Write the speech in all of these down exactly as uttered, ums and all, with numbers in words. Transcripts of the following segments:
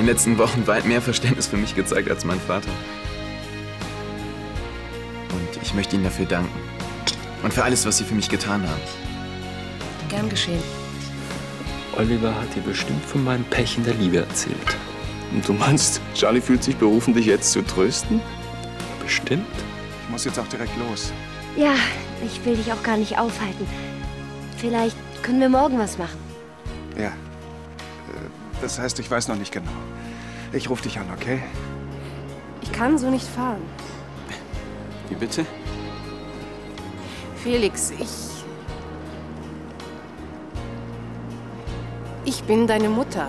den letzten Wochen weit mehr Verständnis für mich gezeigt als mein Vater. Und ich möchte Ihnen dafür danken. Und für alles, was Sie für mich getan haben. Gern geschehen. Oliver hat dir bestimmt von meinem Pech in der Liebe erzählt. Und du meinst, Charlie fühlt sich berufen, dich jetzt zu trösten? Bestimmt. Ich muss jetzt auch direkt los. Ja, ich will dich auch gar nicht aufhalten. Vielleicht können wir morgen was machen. Ja. Das heißt, ich weiß noch nicht genau. Ich rufe dich an, okay? Ich kann so nicht fahren. Wie bitte? Felix, ich... Ich bin deine Mutter.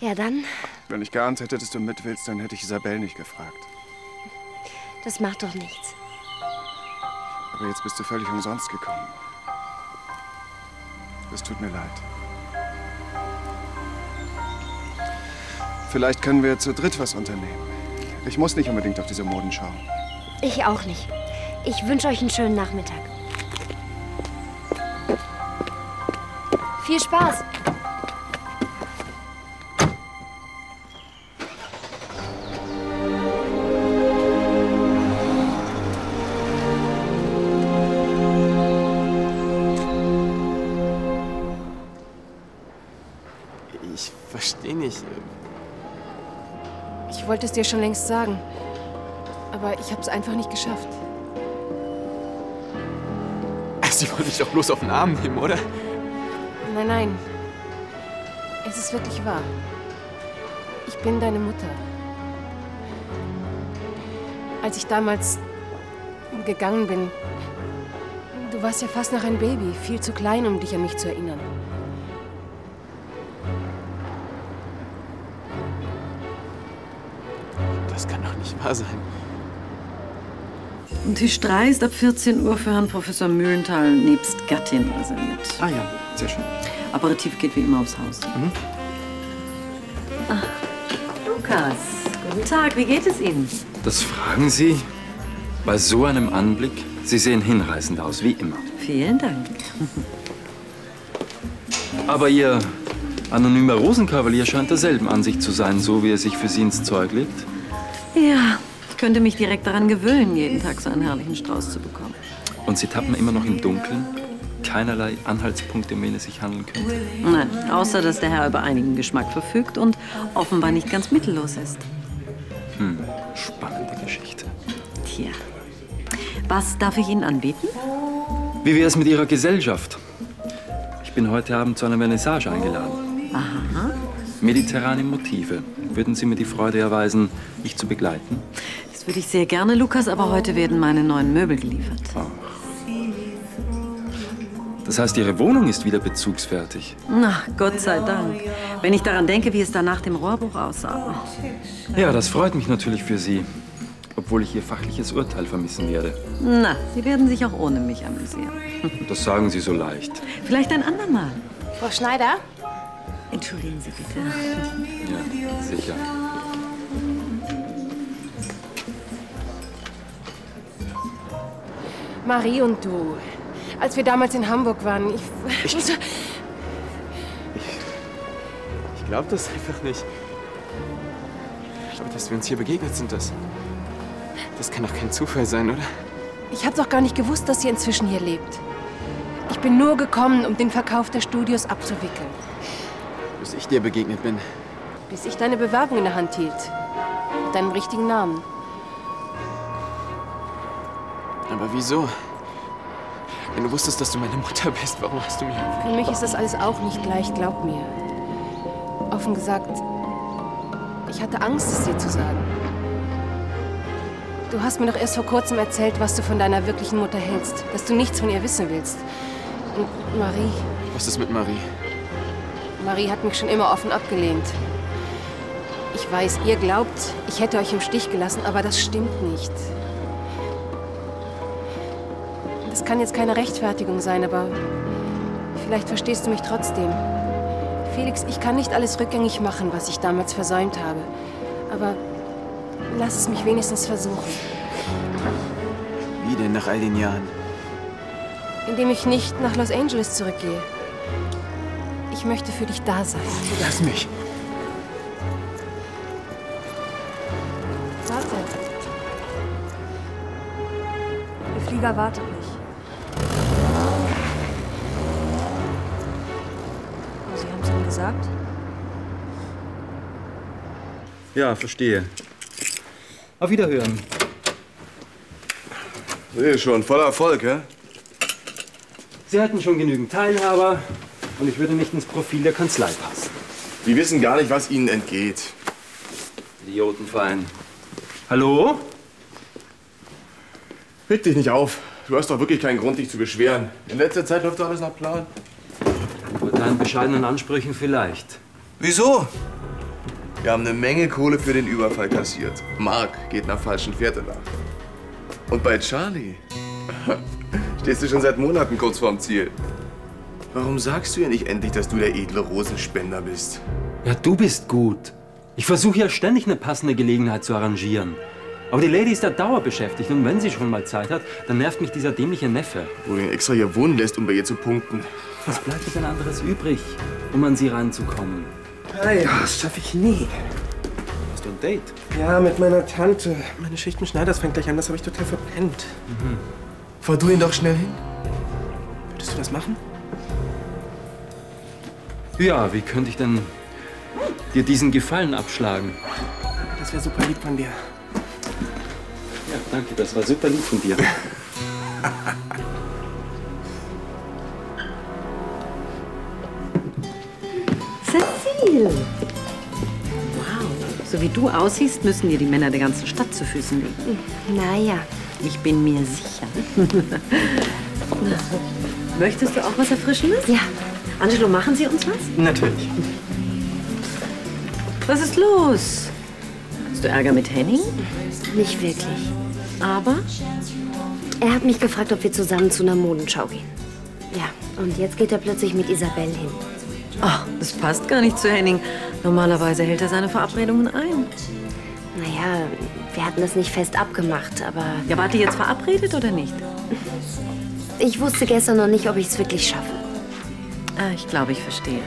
Ja, dann. Wenn ich geahnt hätte, dass du mit willst, dann hätte ich Isabelle nicht gefragt. Das macht doch nichts. Aber jetzt bist du völlig umsonst gekommen. Es tut mir leid. Vielleicht können wir zu dritt was unternehmen. Ich muss nicht unbedingt auf diese Moden schauen. Ich auch nicht. Ich wünsche euch einen schönen Nachmittag. Viel Spaß! Ich verstehe nicht. Ich wollte es dir schon längst sagen, aber ich habe es einfach nicht geschafft. Sie wollen dich doch bloß auf den Arm nehmen, oder? Nein, nein. Es ist wirklich wahr. Ich bin deine Mutter. Als ich damals gegangen bin, du warst ja fast noch ein Baby, viel zu klein, um dich an mich zu erinnern. Das kann doch nicht wahr sein. Und die Strei ist ab vierzehn Uhr für Herrn Professor Mühlenthal nebst Gattin reserviert. Ah ja, sehr schön. Aperitif geht wie immer aufs Haus. Mhm. Ah, Lukas, guten Tag, wie geht es Ihnen? Das fragen Sie bei so einem Anblick. Sie sehen hinreißend aus, wie immer. Vielen Dank. Aber Ihr anonymer Rosenkavalier scheint derselben Ansicht zu sein, so wie er sich für Sie ins Zeug legt. Ja, ich könnte mich direkt daran gewöhnen, jeden Tag so einen herrlichen Strauß zu bekommen. Und Sie tappen immer noch im Dunkeln? Keinerlei Anhaltspunkte, um wen es sich handeln könnte? Nein, außer dass der Herr über einigen Geschmack verfügt und offenbar nicht ganz mittellos ist. Hm, spannende Geschichte. Tja, was darf ich Ihnen anbieten? Wie wäre es mit Ihrer Gesellschaft? Ich bin heute Abend zu einer Vernissage eingeladen. Aha. Mediterrane Motive. Würden Sie mir die Freude erweisen, mich zu begleiten? Das würde ich sehr gerne, Lukas, aber heute werden meine neuen Möbel geliefert. Ach. Das heißt, Ihre Wohnung ist wieder bezugsfertig? Na, Gott sei Dank. Wenn ich daran denke, wie es da nach dem Rohrbruch aussah. Ja, das freut mich natürlich für Sie, obwohl ich Ihr fachliches Urteil vermissen werde. Na, Sie werden sich auch ohne mich amüsieren. Das sagen Sie so leicht. Vielleicht ein andermal. Frau Schneider? Entschuldigen Sie bitte. Ja, sicher. Marie und du, als wir damals in Hamburg waren, ich... Ich, ich, ich glaube das einfach nicht. Aber dass wir uns hier begegnet sind, das... Das kann doch kein Zufall sein, oder? Ich hab's auch gar nicht gewusst, dass ihr inzwischen hier lebt. Ich bin nur gekommen, um den Verkauf der Studios abzuwickeln. Bis ich dir begegnet bin. Bis ich deine Bewerbung in der Hand hielt. Mit deinem richtigen Namen. Aber wieso? Wenn du wusstest, dass du meine Mutter bist, warum hast du mir... Für mich ist das alles auch nicht gleich, glaub mir. Offen gesagt, ich hatte Angst, es dir zu sagen. Du hast mir doch erst vor kurzem erzählt, was du von deiner wirklichen Mutter hältst. Dass du nichts von ihr wissen willst. Marie. Was ist mit Marie? Marie hat mich schon immer offen abgelehnt. Ich weiß, ihr glaubt, ich hätte euch im Stich gelassen, aber das stimmt nicht. Das kann jetzt keine Rechtfertigung sein, aber vielleicht verstehst du mich trotzdem. Felix, ich kann nicht alles rückgängig machen, was ich damals versäumt habe. Aber lass es mich wenigstens versuchen. Wie denn nach all den Jahren? Indem ich nicht nach Los Angeles zurückgehe. Ich möchte für dich da sein. Lass mich. Warte. Der Flieger wartet nicht. Sie haben es ihm gesagt? Ja, verstehe. Auf Wiederhören. Sehe schon, voller Erfolg, hä? Sie hatten schon genügend Teilhaber und ich würde nicht ins Profil der Kanzlei passen. Die wissen gar nicht, was ihnen entgeht. Idiotenverein. Hallo? Reg dich nicht auf. Du hast doch wirklich keinen Grund, dich zu beschweren. In letzter Zeit läuft doch alles nach Plan. Mit deinen bescheidenen Ansprüchen vielleicht. Wieso? Wir haben eine Menge Kohle für den Überfall kassiert. Mark geht nach falschen Fährten nach. Und bei Charlie? Stehst du schon seit Monaten kurz vorm Ziel. Warum sagst du ihr nicht endlich, dass du der edle Rosenspender bist? Ja, du bist gut. Ich versuche ja ständig eine passende Gelegenheit zu arrangieren. Aber die Lady ist da dauerbeschäftigt und wenn sie schon mal Zeit hat, dann nervt mich dieser dämliche Neffe. Wo du ihn extra hier wohnen lässt, um bei ihr zu punkten. Was bleibt denn anderes übrig, um an sie ranzukommen? Hey, das schaffe ich nie. Hast du ein Date? Ja, mit meiner Tante. Meine Schicht mit Schneiders fängt gleich an, das habe ich total verpennt. Mhm. Fahr du ihn doch schnell hin. Würdest du das machen? Ja, wie könnte ich denn dir diesen Gefallen abschlagen? Das wäre super lieb von dir. Ja, danke, das war super lieb von dir. Cecile! Wow, so wie du aussiehst, müssen dir die Männer der ganzen Stadt zu Füßen liegen. Naja. Ich bin mir sicher. Möchtest du auch was Erfrischendes? Ja. Angelo, machen Sie uns was? Natürlich. Was ist los? Hast du Ärger mit Henning? Nicht wirklich. Aber? Er hat mich gefragt, ob wir zusammen zu einer Modenschau gehen. Ja, und jetzt geht er plötzlich mit Isabelle hin. Ach, das passt gar nicht zu Henning. Normalerweise hält er seine Verabredungen ein. Naja, wir hatten das nicht fest abgemacht, aber... Ja, wart ihr jetzt verabredet oder nicht? Ich wusste gestern noch nicht, ob ich es wirklich schaffe. Ah, ich glaube, ich verstehe.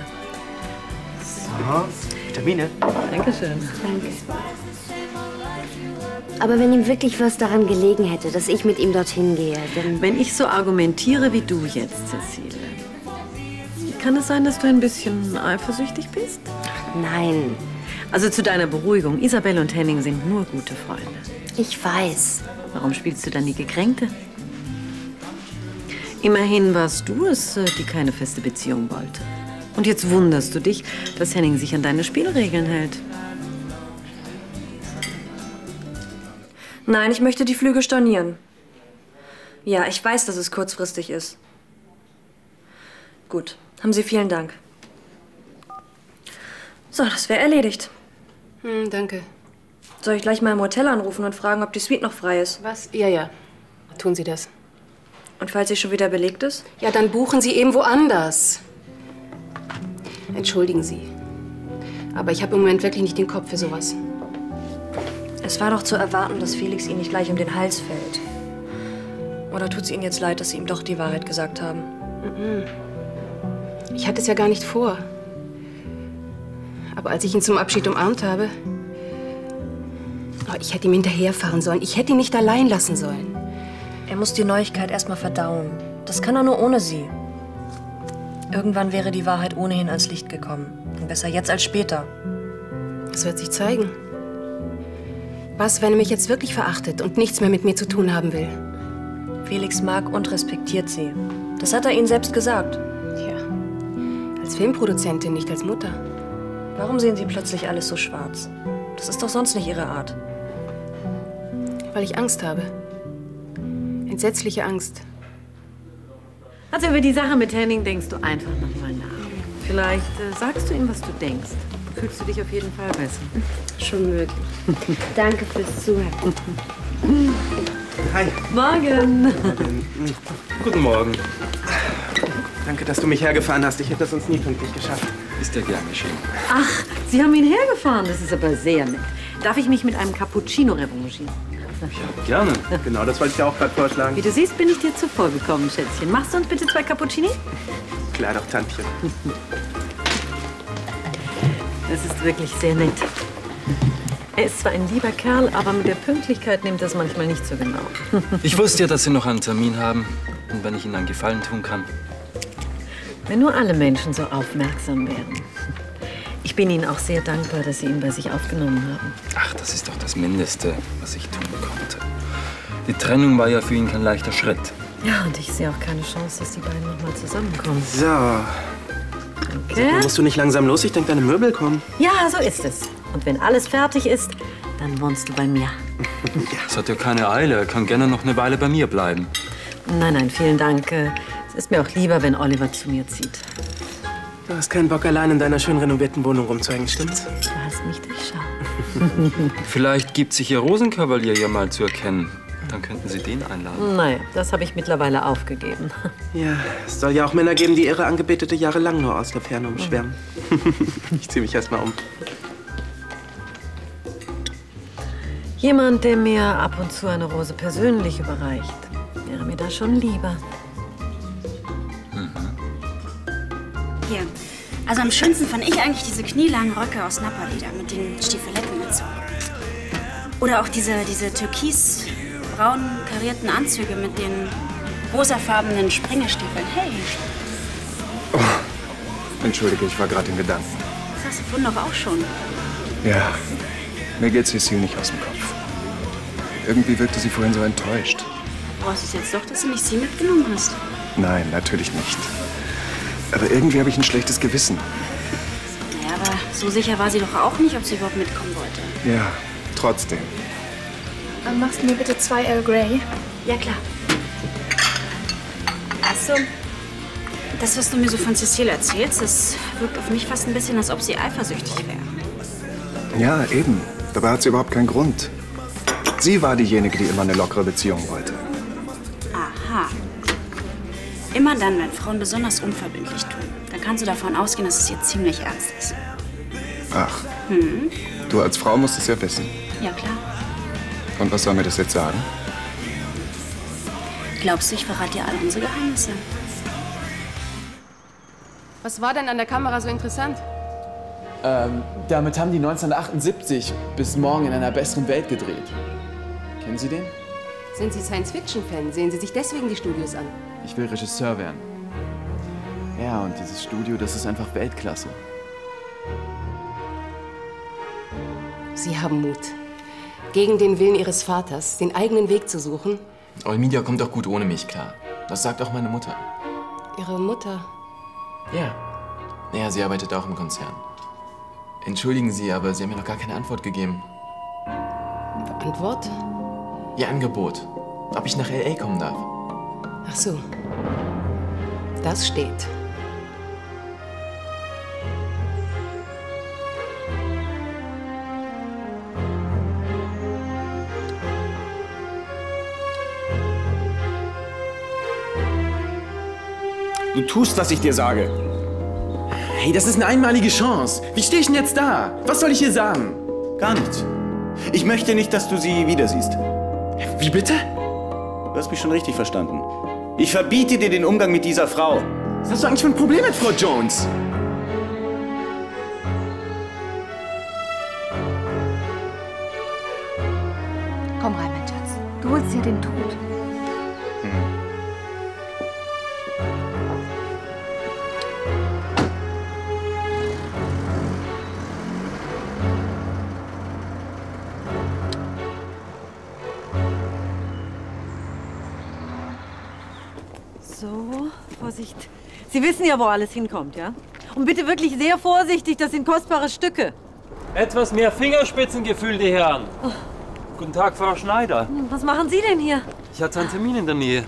So. Vitamine. Dankeschön. Danke. Aber wenn ihm wirklich was daran gelegen hätte, dass ich mit ihm dorthin gehe, dann... Wenn ich so argumentiere wie du jetzt, Cecile, kann es sein, dass du ein bisschen eifersüchtig bist? Nein. Also zu deiner Beruhigung, Isabelle und Henning sind nur gute Freunde. Ich weiß. Warum spielst du dann die Gekränkte? Immerhin warst du es, die keine feste Beziehung wollte. Und jetzt wunderst du dich, dass Henning sich an deine Spielregeln hält. Nein, ich möchte die Flüge stornieren. Ja, ich weiß, dass es kurzfristig ist. Gut, haben Sie vielen Dank. So, das wäre erledigt. Hm, danke. Soll ich gleich mal im Hotel anrufen und fragen, ob die Suite noch frei ist? Was? Ja, ja. Tun Sie das. Und falls sie schon wieder belegt ist? Ja, dann buchen Sie eben woanders. Entschuldigen Sie. Aber ich habe im Moment wirklich nicht den Kopf für sowas. Es war doch zu erwarten, dass Felix Ihnen nicht gleich um den Hals fällt. Oder tut es Ihnen jetzt leid, dass Sie ihm doch die Wahrheit gesagt haben? Ich hatte es ja gar nicht vor. Aber als ich ihn zum Abschied umarmt habe, oh, ich hätte ihm hinterherfahren sollen. Ich hätte ihn nicht allein lassen sollen. Er muss die Neuigkeit erstmal verdauen. Das kann er nur ohne Sie. Irgendwann wäre die Wahrheit ohnehin ans Licht gekommen. Und besser jetzt als später. Das wird sich zeigen. Was, wenn er mich jetzt wirklich verachtet und nichts mehr mit mir zu tun haben will? Felix mag und respektiert Sie. Das hat er Ihnen selbst gesagt. Ja. Als Filmproduzentin, nicht als Mutter. Warum sehen Sie plötzlich alles so schwarz? Das ist doch sonst nicht Ihre Art. Weil ich Angst habe. Entsetzliche Angst. Also über die Sache mit Henning denkst du einfach nochmal nach. Vielleicht äh, sagst du ihm, was du denkst. Fühlst du dich auf jeden Fall besser. Schon möglich. Danke fürs Zuhören. Hi. Morgen. Morgen. Guten Morgen. Danke, dass du mich hergefahren hast. Ich hätte das sonst nie pünktlich geschafft. Ist ja gern geschehen. Ach, Sie haben ihn hergefahren. Das ist aber sehr nett. Darf ich mich mit einem Cappuccino revanchieren? Ja, gerne. Genau, das wollte ich dir auch gerade vorschlagen. Wie du siehst, bin ich dir zuvorgekommen, Schätzchen. Machst du uns bitte zwei Cappuccini? Klar doch, Tantchen. Das ist wirklich sehr nett. Er ist zwar ein lieber Kerl, aber mit der Pünktlichkeit nimmt das manchmal nicht so genau. Ich wusste ja, dass Sie noch einen Termin haben. Und wenn ich Ihnen einen Gefallen tun kann. Wenn nur alle Menschen so aufmerksam wären. Ich bin Ihnen auch sehr dankbar, dass Sie ihn bei sich aufgenommen haben. Ach, das ist doch das Mindeste, was ich tun konnte. Die Trennung war ja für ihn kein leichter Schritt. Ja, und ich sehe auch keine Chance, dass die beiden noch mal zusammenkommen. So. Okay. Sag mal, musst du nicht langsam los? Ich denke, deine Möbel kommen. Ja, so ist es. Und wenn alles fertig ist, dann wohnst du bei mir. Es hat ja keine Eile. Er kann gerne noch eine Weile bei mir bleiben. Nein, nein, vielen Dank. Es ist mir auch lieber, wenn Oliver zu mir zieht. Du hast keinen Bock, allein in deiner schön renovierten Wohnung rumzuhängen, stimmt's? Du hast mich durchschaut. Vielleicht gibt sich Ihr Rosenkavalier ja mal zu erkennen. Dann könnten Sie den einladen. Nein, das habe ich mittlerweile aufgegeben. Ja, es soll ja auch Männer geben, die ihre Angebetete jahrelang nur aus der Ferne umschwärmen. Ich ziehe mich erst mal um. Jemand, der mir ab und zu eine Rose persönlich überreicht, wäre mir da schon lieber. Hier. Also am schönsten fand ich eigentlich diese knielangen Röcke aus Napaleder mit den Stiefeletten und so. Oder auch diese, diese türkisbraunen karierten Anzüge mit den rosafarbenen Springerstiefeln. Hey! Oh, entschuldige, ich war gerade in Gedanken. Das hast du vorhin doch auch schon. Ja, mir geht sie viel nicht aus dem Kopf. Irgendwie wirkte sie vorhin so enttäuscht. Brauchst du es jetzt doch, dass du nicht sie mitgenommen hast? Nein, natürlich nicht. Aber irgendwie habe ich ein schlechtes Gewissen. Ja, aber so sicher war sie doch auch nicht, ob sie überhaupt mitkommen wollte. Ja, trotzdem. Dann machst du mir bitte zwei Earl Grey? Ja, klar. Achso, das, was du mir so von Cecile erzählst, das wirkt auf mich fast ein bisschen, als ob sie eifersüchtig wäre. Ja, eben. Dabei hat sie überhaupt keinen Grund. Sie war diejenige, die immer eine lockere Beziehung wollte. Aha. Immer dann, wenn Frauen besonders unverbindlich tun, dann kannst du davon ausgehen, dass es ihr ziemlich ernst ist. Ach, hm? Du als Frau musst es ja wissen. Ja, klar. Und was soll mir das jetzt sagen? Glaubst du, ich verrate dir alle unsere Geheimnisse? Was war denn an der Kamera so interessant? Ähm, damit haben die neunzehnhundertachtundsiebzig bis morgen in einer besseren Welt gedreht. Kennen Sie den? Sind Sie Science-Fiction-Fan? Sehen Sie sich deswegen die Studios an? Ich will Regisseur werden. Ja, und dieses Studio, das ist einfach Weltklasse. Sie haben Mut. Gegen den Willen Ihres Vaters, den eigenen Weg zu suchen. All Media kommt auch gut ohne mich klar. Das sagt auch meine Mutter. Ihre Mutter? Ja. Naja, sie arbeitet auch im Konzern. Entschuldigen Sie, aber Sie haben mir noch gar keine Antwort gegeben. Antwort? Ihr Angebot, ob ich nach L A kommen darf. Ach so, das steht. Du tust, was ich dir sage. Hey, das ist eine einmalige Chance. Wie stehe ich denn jetzt da? Was soll ich hier sagen? Gar nichts. Ich möchte nicht, dass du sie wieder siehst. Wie bitte? Du hast mich schon richtig verstanden. Ich verbiete dir den Umgang mit dieser Frau. Was hast du eigentlich für ein Problem mit Frau Jones? Komm rein, mein Schatz. Du holst dir den Tod. So, Vorsicht. Sie wissen ja, wo alles hinkommt, ja? Und bitte wirklich sehr vorsichtig, das sind kostbare Stücke. Etwas mehr Fingerspitzengefühl, die Herren. Oh. Guten Tag, Frau Schneider. Was machen Sie denn hier? Ich hatte einen Termin in der Nähe.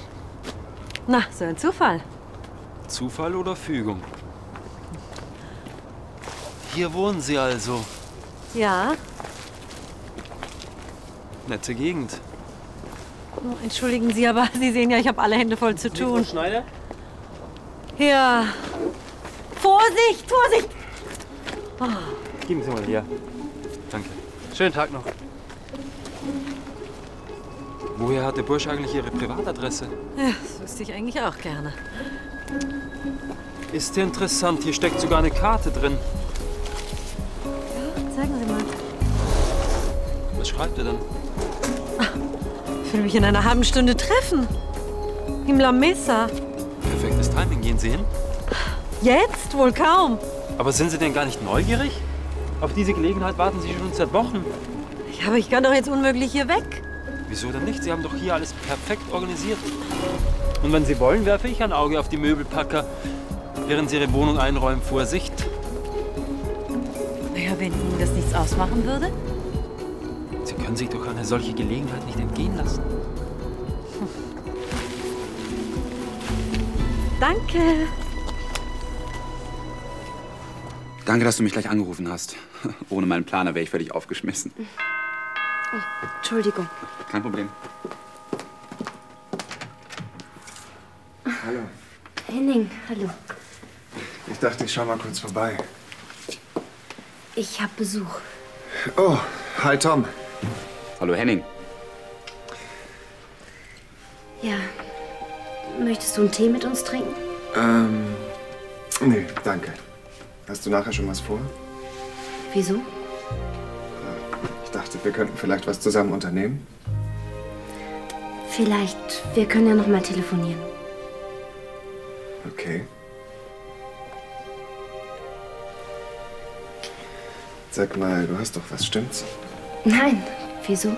Na, so ein Zufall. Zufall oder Fügung? Hier wohnen Sie also? Ja. Nette Gegend. Oh, entschuldigen Sie, aber Sie sehen ja, ich habe alle Hände voll zu tun. Frau Schneider? Ja. Vorsicht, Vorsicht! Oh. Geben Sie mal her. Danke. Schönen Tag noch. Woher hat der Bursch eigentlich Ihre Privatadresse? Ja, das wüsste ich eigentlich auch gerne. Ist interessant, hier steckt sogar eine Karte drin. Ja, zeigen Sie mal. Was schreibt er denn? Ich will mich in einer halben Stunde treffen. Im La Mesa. Perfektes Timing. Gehen Sie hin? Jetzt? Wohl kaum. Aber sind Sie denn gar nicht neugierig? Auf diese Gelegenheit warten Sie schon seit Wochen. Ja, aber ich kann doch jetzt unmöglich hier weg. Wieso denn nicht? Sie haben doch hier alles perfekt organisiert. Und wenn Sie wollen, werfe ich ein Auge auf die Möbelpacker, während Sie Ihre Wohnung einräumen. Vorsicht. Naja, wenn Ihnen das nichts ausmachen würde? Sie können sich doch eine solche Gelegenheit nicht entgehen lassen. Danke. Danke, dass du mich gleich angerufen hast. Ohne meinen Planer wäre ich völlig aufgeschmissen. Oh, Entschuldigung. Kein Problem. Hallo. Henning, hallo. Ich dachte, ich schau mal kurz vorbei. Ich habe Besuch. Oh, hi Tom. Hallo Henning. Ja, möchtest du einen Tee mit uns trinken? Ähm, nee, danke. Hast du nachher schon was vor? Wieso? Ich dachte, wir könnten vielleicht was zusammen unternehmen. Vielleicht. Wir können ja noch mal telefonieren. Okay. Sag mal, du hast doch was, stimmt's? Nein. Wieso?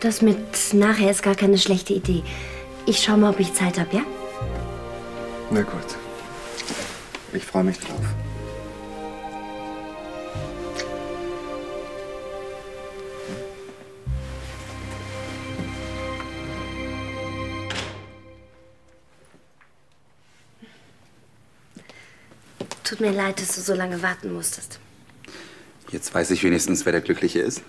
Das mit nachher ist gar keine schlechte Idee. Ich schau mal, ob ich Zeit habe, ja? Na gut. Ich freue mich drauf. Tut mir leid, dass du so lange warten musstest. Jetzt weiß ich wenigstens, wer der Glückliche ist.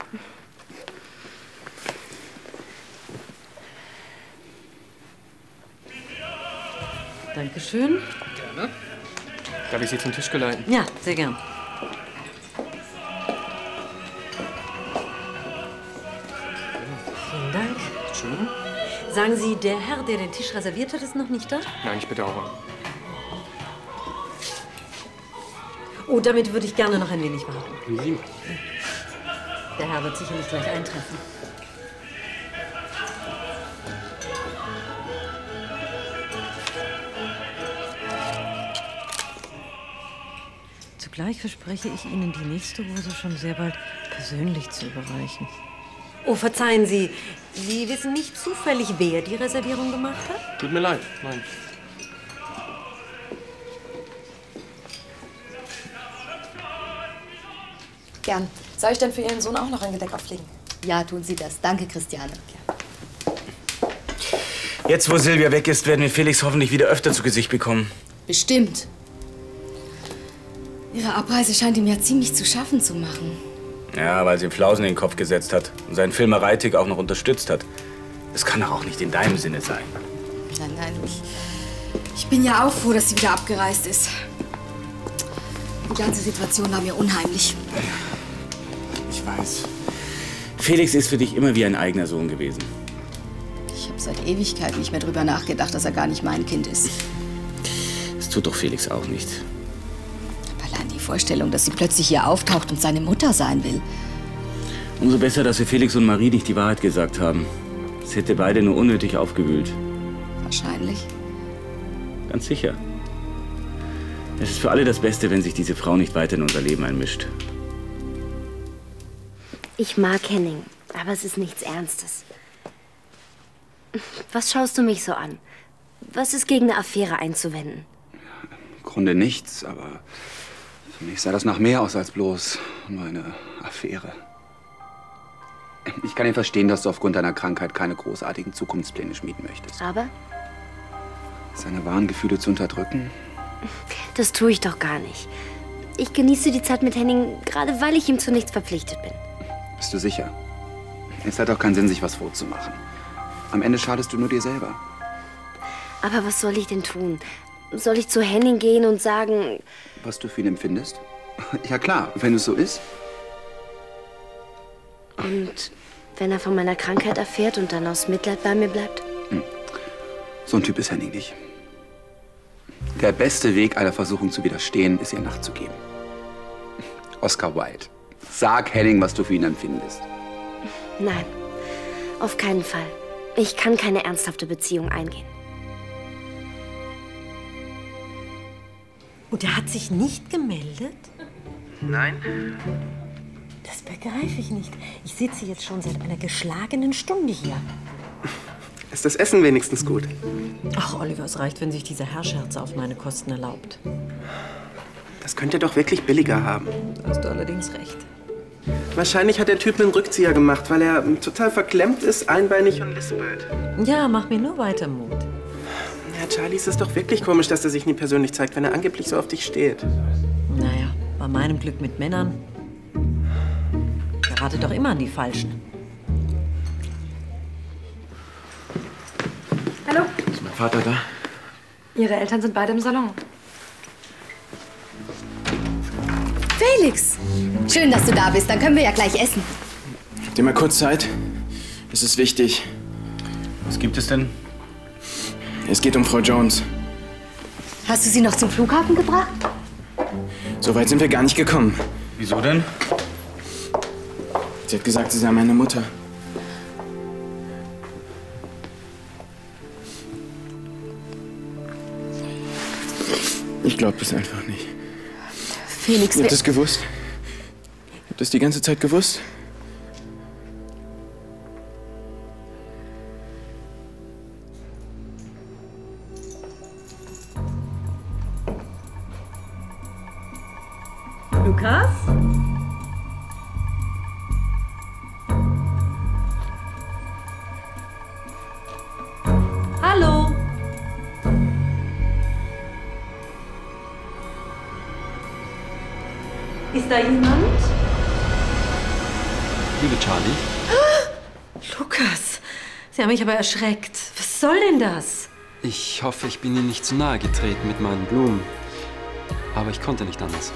Dankeschön. Gerne. Darf ich Sie zum Tisch geleiten? Ja, sehr gern. Vielen Dank. Schön. Sagen Sie, der Herr, der den Tisch reserviert hat, ist noch nicht da? Nein, ich bedauere. Oh, damit würde ich gerne noch ein wenig warten. Sie? Der Herr wird sicherlich gleich eintreffen. Zugleich verspreche ich Ihnen, die nächste Hose schon sehr bald persönlich zu überreichen. Oh, verzeihen Sie, Sie wissen nicht zufällig, wer die Reservierung gemacht hat? Tut mir leid, nein. Gern. Soll ich denn für Ihren Sohn auch noch ein Gedeck auflegen? Ja, tun Sie das. Danke, Christiane. Jetzt, wo Silvia weg ist, werden wir Felix hoffentlich wieder öfter zu Gesicht bekommen. Bestimmt. Ihre Abreise scheint ihm ja ziemlich zu schaffen zu machen. Ja, weil sie ihm Flausen in den Kopf gesetzt hat und seinen Filmereitick auch noch unterstützt hat. Das kann doch auch nicht in deinem Sinne sein. Nein, nein. Ich, ich bin ja auch froh, dass sie wieder abgereist ist. Die ganze Situation war mir unheimlich. Ich weiß. Felix ist für dich immer wie ein eigener Sohn gewesen. Ich habe seit Ewigkeit nicht mehr drüber nachgedacht, dass er gar nicht mein Kind ist. Das tut doch Felix auch nicht. Aber allein die Vorstellung, dass sie plötzlich hier auftaucht und seine Mutter sein will. Umso besser, dass wir Felix und Marie nicht die Wahrheit gesagt haben. Das hätte beide nur unnötig aufgewühlt. Wahrscheinlich. Ganz sicher. Es ist für alle das Beste, wenn sich diese Frau nicht weiter in unser Leben einmischt. Ich mag Henning, aber es ist nichts Ernstes. Was schaust du mich so an? Was ist gegen eine Affäre einzuwenden? Im Grunde nichts, aber für mich sah das nach mehr aus als bloß nur eine Affäre. Ich kann ja verstehen, dass du aufgrund deiner Krankheit keine großartigen Zukunftspläne schmieden möchtest. Aber? Seine wahren Gefühle zu unterdrücken? Das tue ich doch gar nicht. Ich genieße die Zeit mit Henning, gerade weil ich ihm zu nichts verpflichtet bin. Bist du sicher? Es hat auch keinen Sinn, sich was vorzumachen. Am Ende schadest du nur dir selber. Aber was soll ich denn tun? Soll ich zu Henning gehen und sagen... Was du für ihn empfindest? Ja klar, wenn es so ist. Und wenn er von meiner Krankheit erfährt und dann aus Mitleid bei mir bleibt? Hm. So ein Typ ist Henning nicht. Der beste Weg, aller Versuchung zu widerstehen, ist ihr nachzugeben. Oscar Wilde, sag Henning, was du für ihn empfindest. Nein, auf keinen Fall. Ich kann keine ernsthafte Beziehung eingehen. Und er hat sich nicht gemeldet? Nein. Das begreife ich nicht. Ich sitze jetzt schon seit einer geschlagenen Stunde hier. Ist das Essen wenigstens gut? Ach, Oliver, es reicht, wenn sich dieser Herrscherz auf meine Kosten erlaubt. Das könnt ihr doch wirklich billiger haben. Da hast du allerdings recht. Wahrscheinlich hat der Typ einen Rückzieher gemacht, weil er total verklemmt ist, einbeinig und lispelt. Ja, mach mir nur weiter Mut. Ja, Charlie, es ist doch wirklich komisch, dass er sich nie persönlich zeigt, wenn er angeblich so auf dich steht. Naja, bei meinem Glück mit Männern gerate doch immer an die Falschen. Hallo? Ist mein Vater da? Ihre Eltern sind beide im Salon. Felix! Schön, dass du da bist. Dann können wir ja gleich essen. Habt ihr mal kurz Zeit? Es ist wichtig. Was gibt es denn? Es geht um Frau Jones. Hast du sie noch zum Flughafen gebracht? So weit sind wir gar nicht gekommen. Wieso denn? Sie hat gesagt, sie sei meine Mutter. Ich glaube das einfach nicht. Felix, ich hab das gewusst. Ich hab das die ganze Zeit gewusst. Lukas? Hallo? Ist da jemand? Liebe Charlie. Ah, Lukas, Sie haben mich aber erschreckt. Was soll denn das? Ich hoffe, ich bin Ihnen nicht zu nahe getreten mit meinen Blumen. Aber ich konnte nicht anders.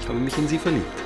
Ich habe mich in Sie verliebt.